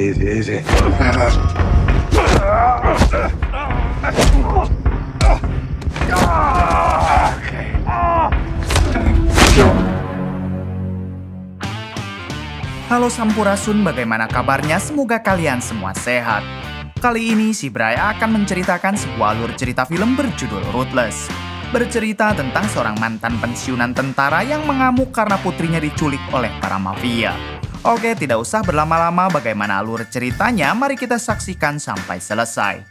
Easy. Halo Sampurasun, bagaimana kabarnya? Semoga kalian semua sehat. Kali ini Sibray akan menceritakan sebuah alur cerita film berjudul Ruthless. Bercerita tentang seorang mantan pensiunan tentara yang mengamuk karena putrinya diculik oleh para mafia. Oke, tidak usah berlama-lama, bagaimana alur ceritanya, mari kita saksikan sampai selesai.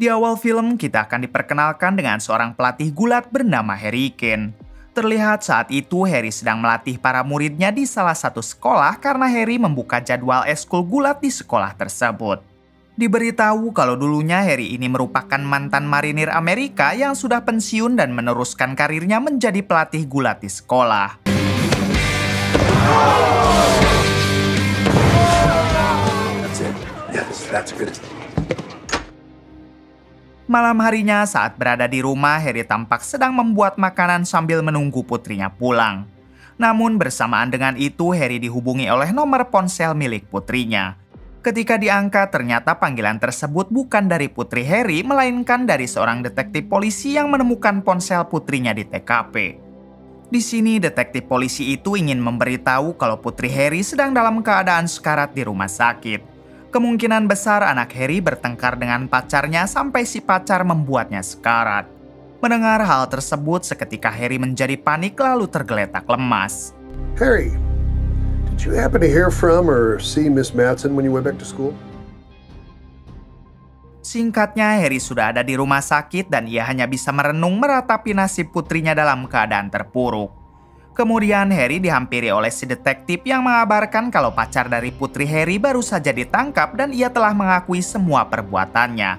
Di awal film, kita akan diperkenalkan dengan seorang pelatih gulat bernama Harry Kane. Terlihat saat itu Harry sedang melatih para muridnya di salah satu sekolah karena Harry membuka jadwal eskul gulat di sekolah tersebut. Diberitahu kalau dulunya Harry ini merupakan mantan marinir Amerika yang sudah pensiun dan meneruskan karirnya menjadi pelatih gulat di sekolah. That's it. Yes, that's good. Malam harinya saat berada di rumah, Harry tampak sedang membuat makanan sambil menunggu putrinya pulang. Namun bersamaan dengan itu, Harry dihubungi oleh nomor ponsel milik putrinya. Ketika diangkat, ternyata panggilan tersebut bukan dari putri Harry, melainkan dari seorang detektif polisi yang menemukan ponsel putrinya di TKP. Di sini, detektif polisi itu ingin memberitahu kalau putri Harry sedang dalam keadaan sekarat di rumah sakit. Kemungkinan besar anak Harry bertengkar dengan pacarnya sampai si pacar membuatnya sekarat. Mendengar hal tersebut, seketika Harry menjadi panik lalu tergeletak lemas. Harry, did you happen to hear from or see Miss Madsen when you went back to school? Singkatnya, Harry sudah ada di rumah sakit dan ia hanya bisa merenung meratapi nasib putrinya dalam keadaan terpuruk. Kemudian Harry dihampiri oleh si detektif yang mengabarkan kalau pacar dari putri Harry baru saja ditangkap dan ia telah mengakui semua perbuatannya.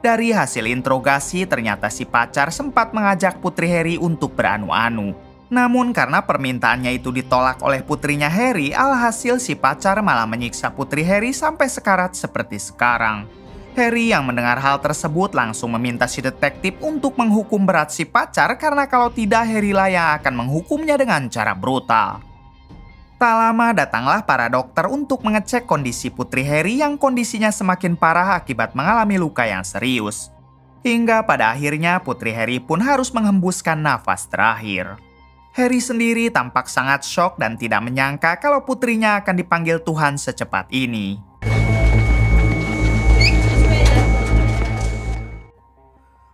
Dari hasil interogasi, ternyata si pacar sempat mengajak putri Harry untuk beranu-anu. Namun karena permintaannya itu ditolak oleh putrinya Harry, alhasil si pacar malah menyiksa putri Harry sampai sekarat seperti sekarang. Harry yang mendengar hal tersebut langsung meminta si detektif untuk menghukum berat si pacar karena kalau tidak Harry lah yang akan menghukumnya dengan cara brutal. Tak lama datanglah para dokter untuk mengecek kondisi putri Harry yang kondisinya semakin parah akibat mengalami luka yang serius. Hingga pada akhirnya putri Harry pun harus menghembuskan nafas terakhir. Harry sendiri tampak sangat shock dan tidak menyangka kalau putrinya akan dipanggil Tuhan secepat ini.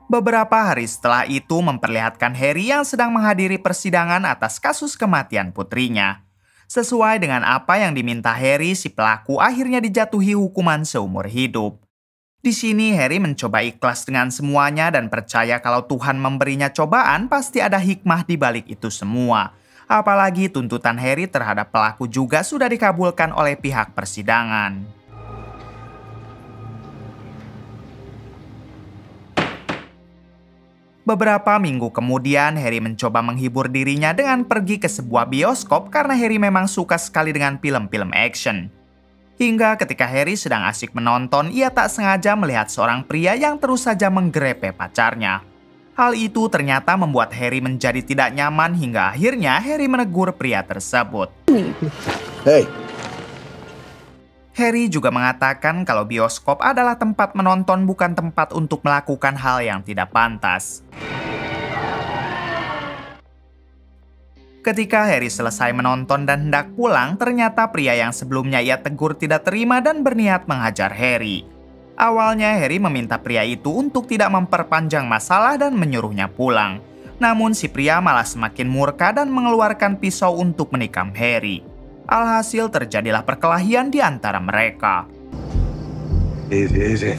Beberapa hari setelah itu memperlihatkan Harry yang sedang menghadiri persidangan atas kasus kematian putrinya. Sesuai dengan apa yang diminta Harry, si pelaku akhirnya dijatuhi hukuman seumur hidup. Di sini Harry mencoba ikhlas dengan semuanya dan percaya kalau Tuhan memberinya cobaan pasti ada hikmah di balik itu semua. Apalagi tuntutan Harry terhadap pelaku juga sudah dikabulkan oleh pihak persidangan. Beberapa minggu kemudian, Harry mencoba menghibur dirinya dengan pergi ke sebuah bioskop karena Harry memang suka sekali dengan film-film action. Hingga ketika Harry sedang asik menonton, ia tak sengaja melihat seorang pria yang terus saja menggerepe pacarnya. Hal itu ternyata membuat Harry menjadi tidak nyaman hingga akhirnya Harry menegur pria tersebut. Hey. Harry juga mengatakan kalau bioskop adalah tempat menonton bukan tempat untuk melakukan hal yang tidak pantas. Ketika Harry selesai menonton dan hendak pulang, ternyata pria yang sebelumnya ia tegur tidak terima dan berniat menghajar Harry. Awalnya Harry meminta pria itu untuk tidak memperpanjang masalah dan menyuruhnya pulang. Namun si pria malah semakin murka dan mengeluarkan pisau untuk menikam Harry. Alhasil terjadilah perkelahian di antara mereka. Easy.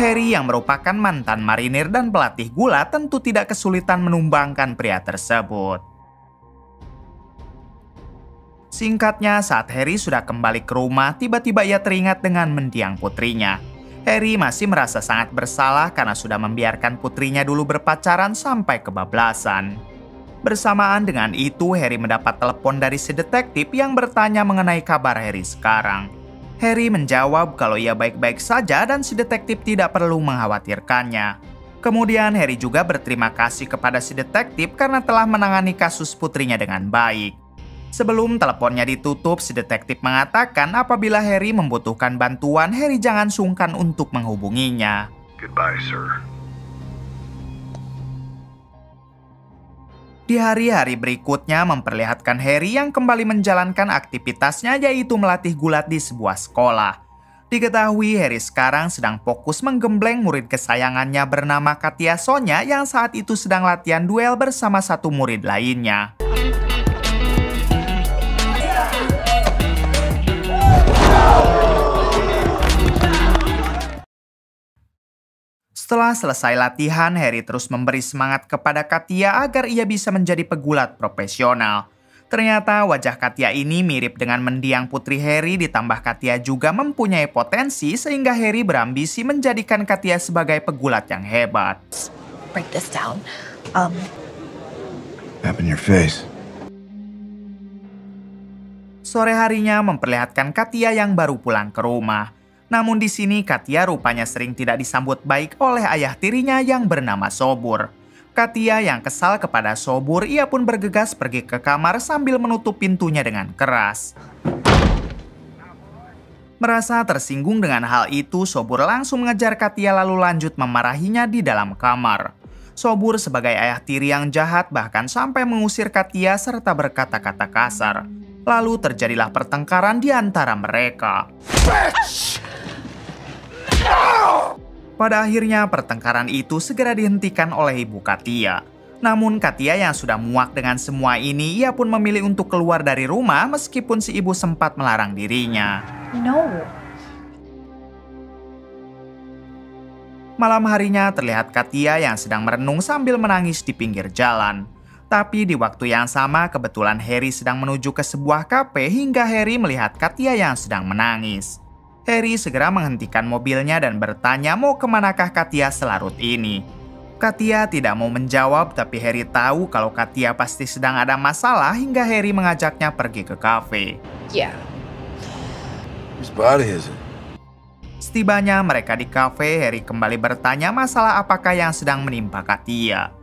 Harry yang merupakan mantan marinir dan pelatih gulat tentu tidak kesulitan menumbangkan pria tersebut. Singkatnya, saat Harry sudah kembali ke rumah, tiba-tiba ia teringat dengan mendiang putrinya. Harry masih merasa sangat bersalah karena sudah membiarkan putrinya dulu berpacaran sampai kebablasan. Bersamaan dengan itu, Harry mendapat telepon dari si detektif yang bertanya mengenai kabar Harry sekarang. Harry menjawab kalau ia baik-baik saja dan si detektif tidak perlu mengkhawatirkannya. Kemudian Harry juga berterima kasih kepada si detektif karena telah menangani kasus putrinya dengan baik. Sebelum teleponnya ditutup, si detektif mengatakan apabila Harry membutuhkan bantuan, Harry jangan sungkan untuk menghubunginya. Goodbye, sir. Di hari-hari berikutnya memperlihatkan Harry yang kembali menjalankan aktivitasnya yaitu melatih gulat di sebuah sekolah. Diketahui Harry sekarang sedang fokus menggembleng murid kesayangannya bernama Katia Sonya yang saat itu sedang latihan duel bersama satu murid lainnya. Setelah selesai latihan, Harry terus memberi semangat kepada Katia agar ia bisa menjadi pegulat profesional. Ternyata wajah Katia ini mirip dengan mendiang putri Harry, ditambah Katia juga mempunyai potensi sehingga Harry berambisi menjadikan Katia sebagai pegulat yang hebat. Break this down. Up in your face. Sore harinya memperlihatkan Katia yang baru pulang ke rumah. Namun di sini Katia rupanya sering tidak disambut baik oleh ayah tirinya yang bernama Sobur. Katia yang kesal kepada Sobur, ia pun bergegas pergi ke kamar sambil menutup pintunya dengan keras. Merasa tersinggung dengan hal itu, Sobur langsung mengejar Katia lalu lanjut memarahinya di dalam kamar. Sobur sebagai ayah tiri yang jahat bahkan sampai mengusir Katia serta berkata-kata kasar. Lalu terjadilah pertengkaran di antara mereka. Pada akhirnya pertengkaran itu segera dihentikan oleh ibu Katia. Namun Katia yang sudah muak dengan semua ini, ia pun memilih untuk keluar dari rumah meskipun si ibu sempat melarang dirinya. No. Malam harinya terlihat Katia yang sedang merenung sambil menangis di pinggir jalan. Tapi di waktu yang sama kebetulan Harry sedang menuju ke sebuah kafe hingga Harry melihat Katia yang sedang menangis. Harry segera menghentikan mobilnya dan bertanya mau kemanakah Katia selarut ini. Katia tidak mau menjawab, tapi Harry tahu kalau Katia pasti sedang ada masalah hingga Harry mengajaknya pergi ke kafe. Yeah. Setibanya mereka di kafe, Harry kembali bertanya masalah apakah yang sedang menimpa Katia.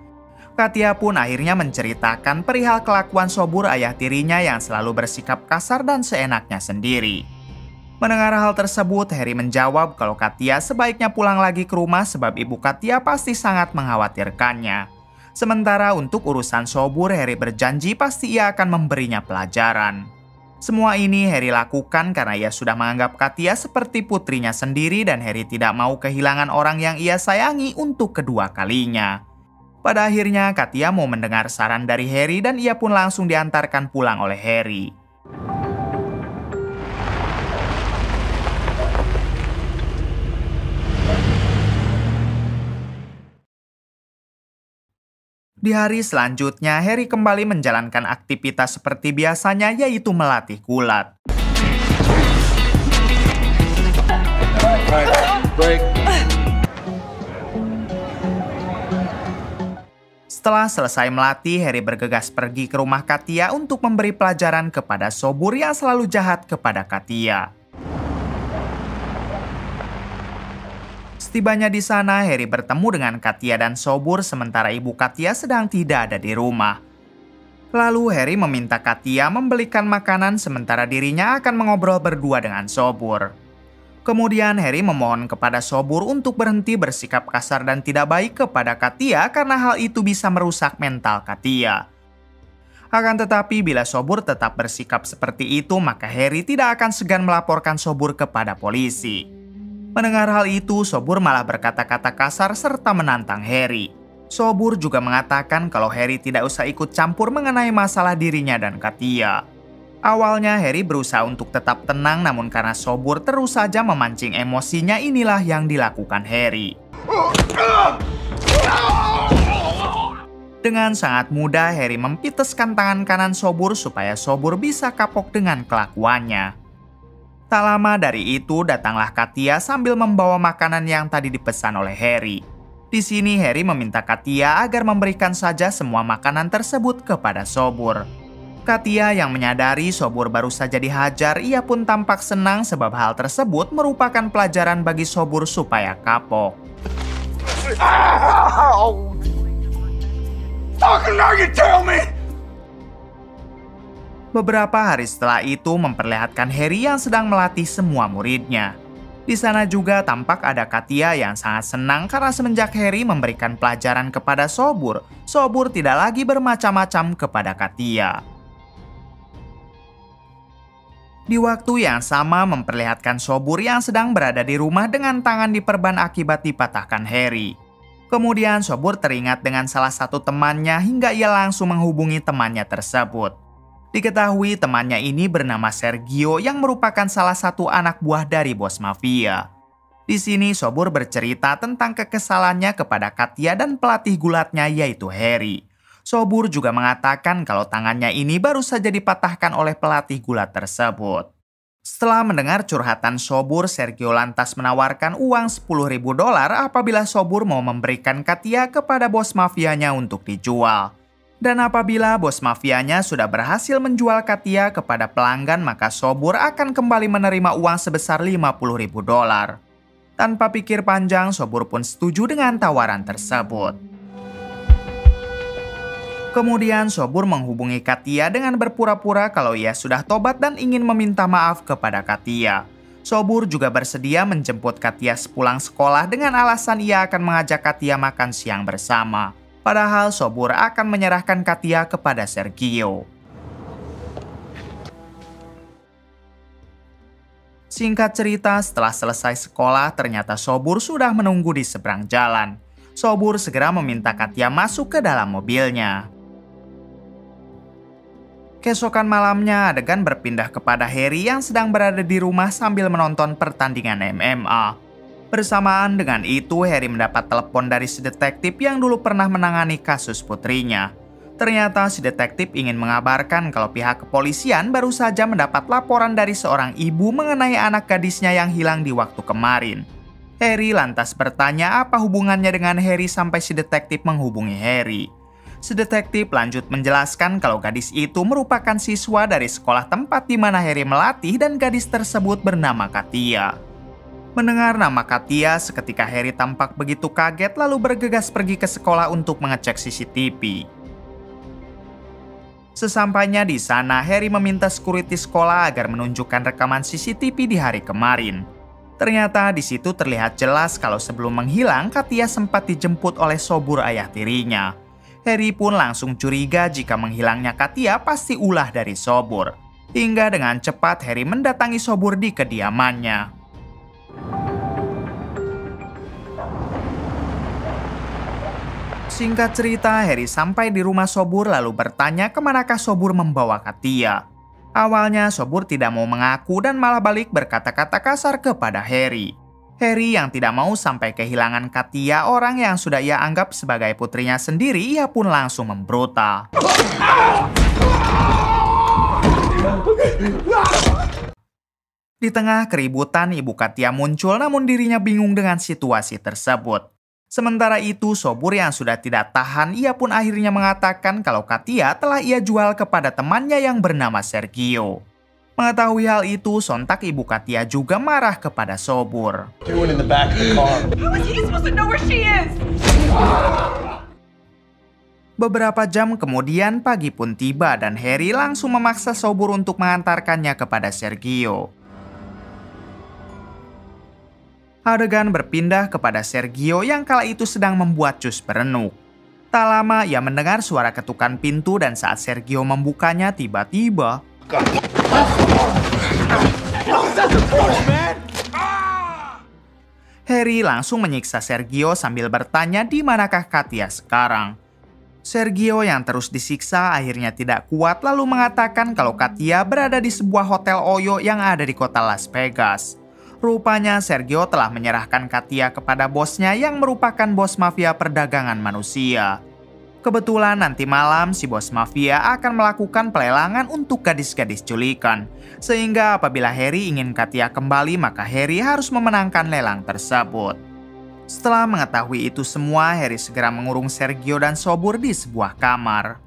Katia pun akhirnya menceritakan perihal kelakuan Sobur ayah tirinya yang selalu bersikap kasar dan seenaknya sendiri. Mendengar hal tersebut, Harry menjawab kalau Katia sebaiknya pulang lagi ke rumah sebab ibu Katia pasti sangat mengkhawatirkannya. Sementara untuk urusan Sobur, Harry berjanji pasti ia akan memberinya pelajaran. Semua ini Harry lakukan karena ia sudah menganggap Katia seperti putrinya sendiri dan Harry tidak mau kehilangan orang yang ia sayangi untuk kedua kalinya. Pada akhirnya Katia mau mendengar saran dari Harry dan ia pun langsung diantarkan pulang oleh Harry. Di hari selanjutnya, Harry kembali menjalankan aktivitas seperti biasanya yaitu melatih gulat. Break. Setelah selesai melatih, Harry bergegas pergi ke rumah Katia untuk memberi pelajaran kepada Sobur yang selalu jahat kepada Katia. Setibanya di sana, Harry bertemu dengan Katia dan Sobur sementara ibu Katia sedang tidak ada di rumah. Lalu Harry meminta Katia membelikan makanan sementara dirinya akan mengobrol berdua dengan Sobur. Kemudian Harry memohon kepada Sobur untuk berhenti bersikap kasar dan tidak baik kepada Katia karena hal itu bisa merusak mental Katia. Akan tetapi bila Sobur tetap bersikap seperti itu, maka Harry tidak akan segan melaporkan Sobur kepada polisi. Mendengar hal itu, Sobur malah berkata-kata kasar serta menantang Harry. Sobur juga mengatakan kalau Harry tidak usah ikut campur mengenai masalah dirinya dan Katia. Awalnya Harry berusaha untuk tetap tenang, namun karena Sobur terus saja memancing emosinya, inilah yang dilakukan Harry. Dengan sangat mudah Harry mempiteskan tangan kanan Sobur supaya Sobur bisa kapok dengan kelakuannya. Tak lama dari itu datanglah Katia sambil membawa makanan yang tadi dipesan oleh Harry. Di sini Harry meminta Katia agar memberikan saja semua makanan tersebut kepada Sobur. Katia yang menyadari Sobur baru saja dihajar, ia pun tampak senang sebab hal tersebut merupakan pelajaran bagi Sobur supaya kapok. Beberapa hari setelah itu memperlihatkan Harry yang sedang melatih semua muridnya. Di sana juga tampak ada Katia yang sangat senang karena semenjak Harry memberikan pelajaran kepada Sobur, Sobur tidak lagi bermacam-macam kepada Katia. Di waktu yang sama memperlihatkan Sobur yang sedang berada di rumah dengan tangan diperban akibat dipatahkan Harry. Kemudian Sobur teringat dengan salah satu temannya hingga ia langsung menghubungi temannya tersebut. Diketahui temannya ini bernama Sergio yang merupakan salah satu anak buah dari bos mafia. Di sini Sobur bercerita tentang kekesalannya kepada Katia dan pelatih gulatnya yaitu Harry. Sobur juga mengatakan kalau tangannya ini baru saja dipatahkan oleh pelatih gulat tersebut. Setelah mendengar curhatan Sobur, Sergio lantas menawarkan uang $10.000 apabila Sobur mau memberikan Katia kepada bos mafianya untuk dijual. Dan apabila bos mafianya sudah berhasil menjual Katia kepada pelanggan, maka Sobur akan kembali menerima uang sebesar $50.000. Tanpa pikir panjang, Sobur pun setuju dengan tawaran tersebut. Kemudian Sobur menghubungi Katia dengan berpura-pura kalau ia sudah tobat dan ingin meminta maaf kepada Katia. Sobur juga bersedia menjemput Katia sepulang sekolah dengan alasan ia akan mengajak Katia makan siang bersama. Padahal Sobur akan menyerahkan Katia kepada Sergio. Singkat cerita, setelah selesai sekolah, ternyata Sobur sudah menunggu di seberang jalan. Sobur segera meminta Katia masuk ke dalam mobilnya. Keesokan malamnya, adegan berpindah kepada Harry yang sedang berada di rumah sambil menonton pertandingan MMA. Bersamaan dengan itu, Harry mendapat telepon dari si detektif yang dulu pernah menangani kasus putrinya. Ternyata si detektif ingin mengabarkan kalau pihak kepolisian baru saja mendapat laporan dari seorang ibu mengenai anak gadisnya yang hilang di waktu kemarin. Harry lantas bertanya apa hubungannya dengan Harry sampai si detektif menghubungi Harry. Si detektif lanjut menjelaskan kalau gadis itu merupakan siswa dari sekolah tempat di mana Harry melatih dan gadis tersebut bernama Katia. Mendengar nama Katia, seketika Harry tampak begitu kaget lalu bergegas pergi ke sekolah untuk mengecek CCTV. Sesampainya di sana, Harry meminta security sekolah agar menunjukkan rekaman CCTV di hari kemarin. Ternyata di situ terlihat jelas kalau sebelum menghilang, Katia sempat dijemput oleh Sobur ayah tirinya. Harry pun langsung curiga jika menghilangnya Katia pasti ulah dari Sobur. Hingga dengan cepat Harry mendatangi Sobur di kediamannya. Singkat cerita, Harry sampai di rumah Sobur lalu bertanya kemanakah Sobur membawa Katia. Awalnya Sobur tidak mau mengaku dan malah balik berkata-kata kasar kepada Harry. Harry yang tidak mau sampai kehilangan Katia, orang yang sudah ia anggap sebagai putrinya sendiri, ia pun langsung memberontak. Di tengah keributan, ibu Katia muncul namun dirinya bingung dengan situasi tersebut. Sementara itu, Sobur yang sudah tidak tahan, ia pun akhirnya mengatakan kalau Katia telah ia jual kepada temannya yang bernama Sergio. Mengetahui hal itu, sontak ibu Katia juga marah kepada Sobur. Beberapa jam kemudian, pagi pun tiba dan Harry langsung memaksa Sobur untuk mengantarkannya kepada Sergio. Adegan berpindah kepada Sergio yang kala itu sedang membuat jus berenuk. Tak lama ia mendengar suara ketukan pintu dan saat Sergio membukanya tiba-tiba Harry langsung menyiksa Sergio sambil bertanya di manakah Katia sekarang. Sergio yang terus disiksa akhirnya tidak kuat lalu mengatakan kalau Katia berada di sebuah hotel Oyo yang ada di kota Las Vegas. Rupanya Sergio telah menyerahkan Katia kepada bosnya yang merupakan bos mafia perdagangan manusia. Kebetulan nanti malam si bos mafia akan melakukan pelelangan untuk gadis-gadis culikan. Sehingga apabila Harry ingin Katia kembali, maka Harry harus memenangkan lelang tersebut. Setelah mengetahui itu semua, Harry segera mengurung Sergio dan Sobur di sebuah kamar.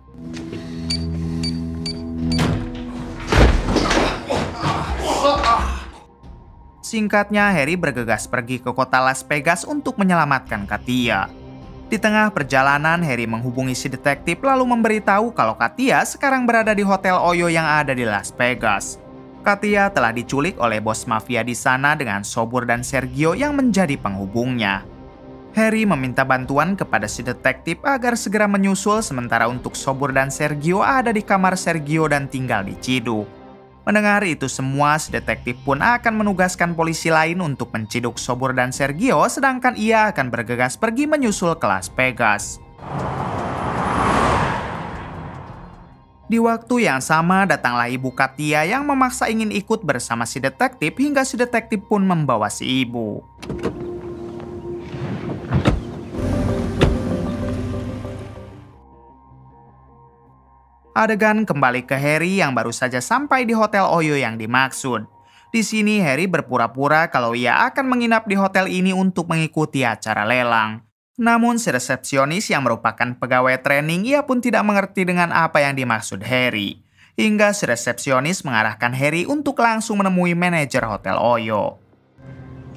Singkatnya, Harry bergegas pergi ke kota Las Vegas untuk menyelamatkan Katia. Di tengah perjalanan, Harry menghubungi si detektif lalu memberitahu kalau Katia sekarang berada di Hotel Oyo yang ada di Las Vegas. Katia telah diculik oleh bos mafia di sana dengan Sobur dan Sergio yang menjadi penghubungnya. Harry meminta bantuan kepada si detektif agar segera menyusul, sementara untuk Sobur dan Sergio ada di kamar Sergio dan tinggal diciduk. Mendengar itu semua, si detektif pun akan menugaskan polisi lain untuk menciduk Sobur dan Sergio, sedangkan ia akan bergegas pergi menyusul ke Las Vegas. Di waktu yang sama, datanglah ibu Katia yang memaksa ingin ikut bersama si detektif hingga si detektif pun membawa si ibu. Adegan kembali ke Harry yang baru saja sampai di Hotel Oyo yang dimaksud. Di sini Harry berpura-pura kalau ia akan menginap di hotel ini untuk mengikuti acara lelang. Namun si resepsionis yang merupakan pegawai training, ia pun tidak mengerti dengan apa yang dimaksud Harry. Hingga si resepsionis mengarahkan Harry untuk langsung menemui manajer Hotel Oyo.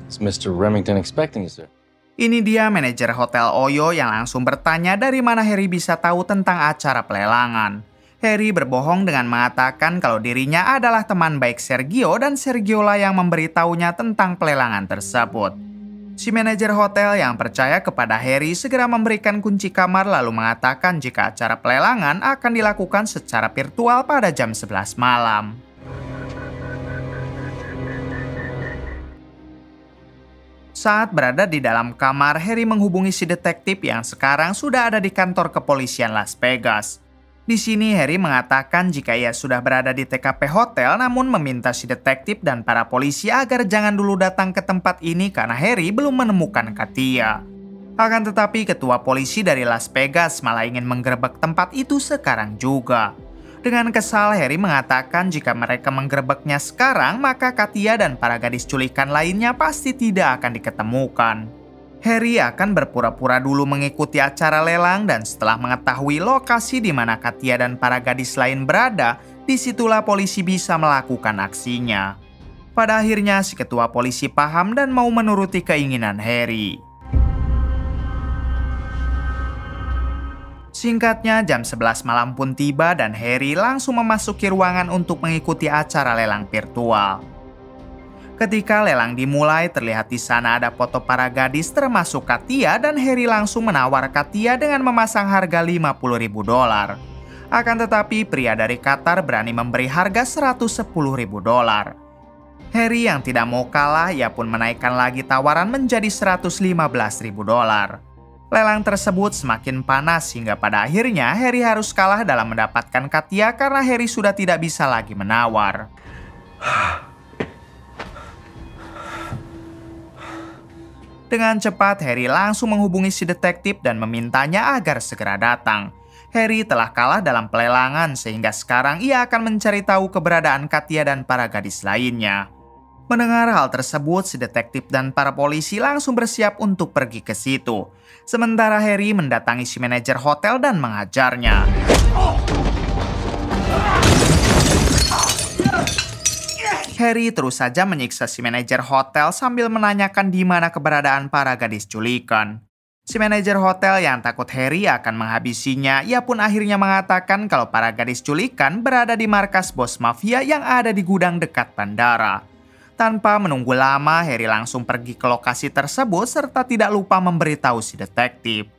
Is Mr. Remington expecting you, sir? Ini dia manajer Hotel Oyo yang langsung bertanya dari mana Harry bisa tahu tentang acara pelelangan. Harry berbohong dengan mengatakan kalau dirinya adalah teman baik Sergio dan Sergio lah yang memberitahunya tentang pelelangan tersebut. Si manajer hotel yang percaya kepada Harry segera memberikan kunci kamar lalu mengatakan jika acara pelelangan akan dilakukan secara virtual pada jam 11 malam. Saat berada di dalam kamar, Harry menghubungi si detektif yang sekarang sudah ada di kantor kepolisian Las Vegas. Di sini Harry mengatakan jika ia sudah berada di TKP hotel, namun meminta si detektif dan para polisi agar jangan dulu datang ke tempat ini karena Harry belum menemukan Katia. Akan tetapi ketua polisi dari Las Vegas malah ingin menggerebek tempat itu sekarang juga. Dengan kesal, Harry mengatakan jika mereka menggerebeknya sekarang, maka Katia dan para gadis culikan lainnya pasti tidak akan diketemukan. Harry akan berpura-pura dulu mengikuti acara lelang, dan setelah mengetahui lokasi di mana Katia dan para gadis lain berada, disitulah polisi bisa melakukan aksinya. Pada akhirnya si ketua polisi paham dan mau menuruti keinginan Harry. Singkatnya, jam 11 malam pun tiba dan Harry langsung memasuki ruangan untuk mengikuti acara lelang virtual. Ketika lelang dimulai, terlihat di sana ada foto para gadis termasuk Katia dan Harry langsung menawar Katia dengan memasang harga $50.000. Akan tetapi pria dari Qatar berani memberi harga $110.000. Harry yang tidak mau kalah, ia pun menaikkan lagi tawaran menjadi $115.000. Lelang tersebut semakin panas hingga pada akhirnya Harry harus kalah dalam mendapatkan Katia karena Harry sudah tidak bisa lagi menawar. Dengan cepat, Harry langsung menghubungi si detektif dan memintanya agar segera datang. Harry telah kalah dalam pelelangan sehingga sekarang ia akan mencari tahu keberadaan Katia dan para gadis lainnya. Mendengar hal tersebut, si detektif dan para polisi langsung bersiap untuk pergi ke situ. Sementara Harry mendatangi si manajer hotel dan mengajarnya. Harry terus saja menyiksa si manajer hotel sambil menanyakan di mana keberadaan para gadis culikan. Si manajer hotel yang takut Harry akan menghabisinya, ia pun akhirnya mengatakan kalau para gadis culikan berada di markas bos mafia yang ada di gudang dekat bandara. Tanpa menunggu lama, Harry langsung pergi ke lokasi tersebut serta tidak lupa memberitahu si detektif.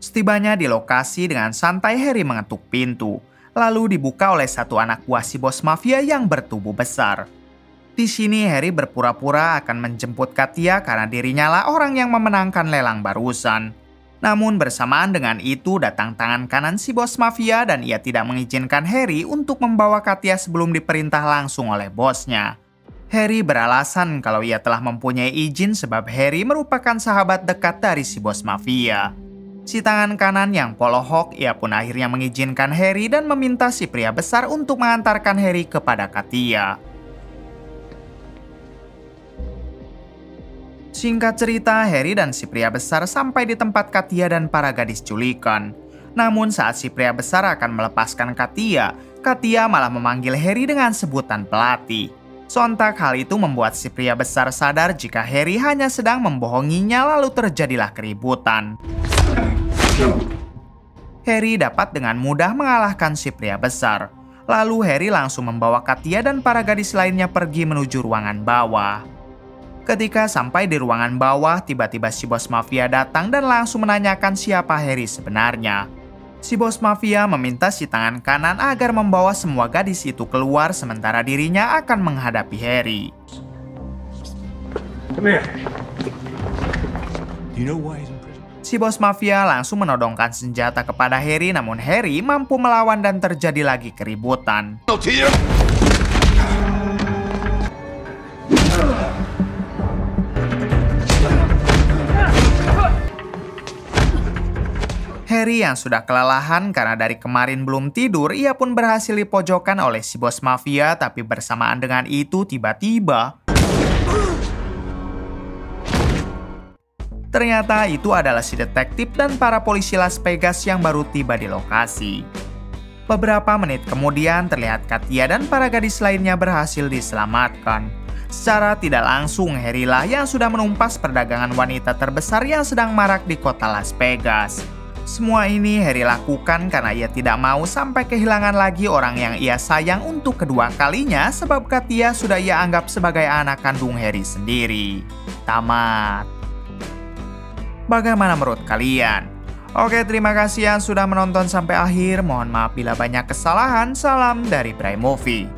Setibanya di lokasi, dengan santai Harry mengetuk pintu. Lalu dibuka oleh satu anak buah si bos mafia yang bertubuh besar. Di sini Harry berpura-pura akan menjemput Katia karena dirinya lah orang yang memenangkan lelang barusan. Namun bersamaan dengan itu datang tangan kanan si bos mafia dan ia tidak mengizinkan Harry untuk membawa Katia sebelum diperintah langsung oleh bosnya. Harry beralasan kalau ia telah mempunyai izin sebab Harry merupakan sahabat dekat dari si bos mafia. Si tangan kanan yang polohok, ia pun akhirnya mengizinkan Harry dan meminta si pria besar untuk mengantarkan Harry kepada Katia. Singkat cerita, Harry dan si pria besar sampai di tempat Katia dan para gadis culikan. Namun saat si pria besar akan melepaskan Katia, Katia malah memanggil Harry dengan sebutan pelatih. Sontak hal itu membuat si pria besar sadar jika Harry hanya sedang membohonginya, lalu terjadilah keributan. Harry dapat dengan mudah mengalahkan si pria besar. Lalu Harry langsung membawa Katia dan para gadis lainnya pergi menuju ruangan bawah. Ketika sampai di ruangan bawah, tiba-tiba si bos mafia datang dan langsung menanyakan siapa Harry sebenarnya. Si bos mafia meminta si tangan kanan agar membawa semua gadis itu keluar, sementara dirinya akan menghadapi Harry. Si bos mafia langsung menodongkan senjata kepada Harry, namun Harry mampu melawan dan terjadi lagi keributan. Harry yang sudah kelelahan karena dari kemarin belum tidur, ia pun berhasil dipojokkan oleh si bos mafia, tapi bersamaan dengan itu tiba-tiba... Ternyata itu adalah si detektif dan para polisi Las Vegas yang baru tiba di lokasi. Beberapa menit kemudian terlihat Katia dan para gadis lainnya berhasil diselamatkan. Secara tidak langsung Harry lah yang sudah menumpas perdagangan wanita terbesar yang sedang marak di kota Las Vegas. Semua ini Harry lakukan karena ia tidak mau sampai kehilangan lagi orang yang ia sayang untuk kedua kalinya, sebab Katia sudah ia anggap sebagai anak kandung Harry sendiri. Tamat. Bagaimana menurut kalian? Oke, terima kasih yang sudah menonton sampai akhir. Mohon maaf bila banyak kesalahan. Salam dari Bray Movie.